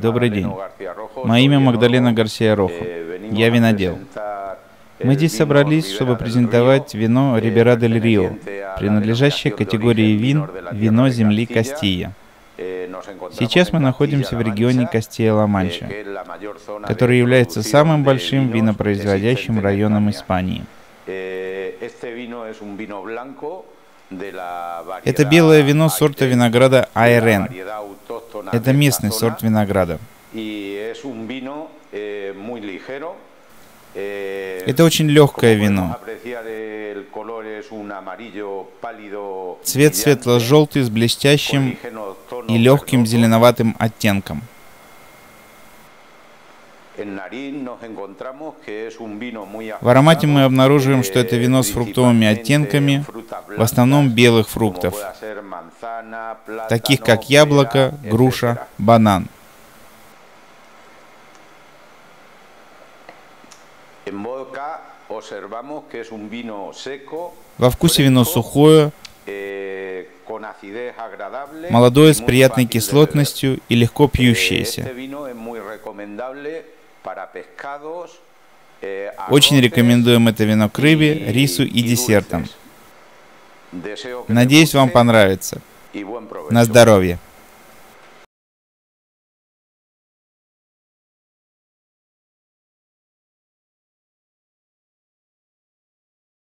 Добрый день. Мое имя Магдалена Гарсия Рохо. Я винодел. Мы здесь собрались, чтобы презентовать вино Рибиера дель Рио, принадлежащее к категории вин «Вино земли Кастилья». Сейчас мы находимся в регионе Кастилья-Ла-Манча, который является самым большим винопроизводящим районом Испании. Это белое вино сорта винограда Айрен. Это местный сорт винограда. Это очень легкое вино. Цвет светло-желтый с блестящим и легким зеленоватым оттенком. В аромате мы обнаруживаем, что это вино с фруктовыми оттенками, в основном белых фруктов, таких как яблоко, груша, банан. Во вкусе вино сухое, молодое, с приятной кислотностью и легко пьющееся. Очень рекомендуем это вино к рыбе, рису и десертам. Надеюсь, вам понравится. На здоровье!